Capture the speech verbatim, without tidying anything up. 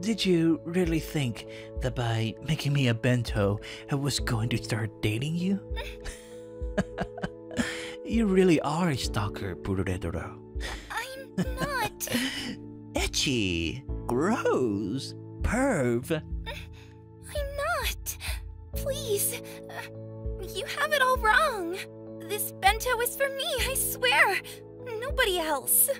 Did you really think that by making me a bento, I was going to start dating you? You really are a stalker, Pururedoro. I'm not. Itchy. Gross. Perv. I'm not. Please. Uh, you have it all wrong. This bento is for me, I swear. Nobody else.